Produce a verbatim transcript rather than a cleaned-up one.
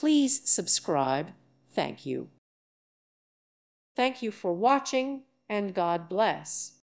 Please subscribe. Thank you. Thank you for watching, and God bless.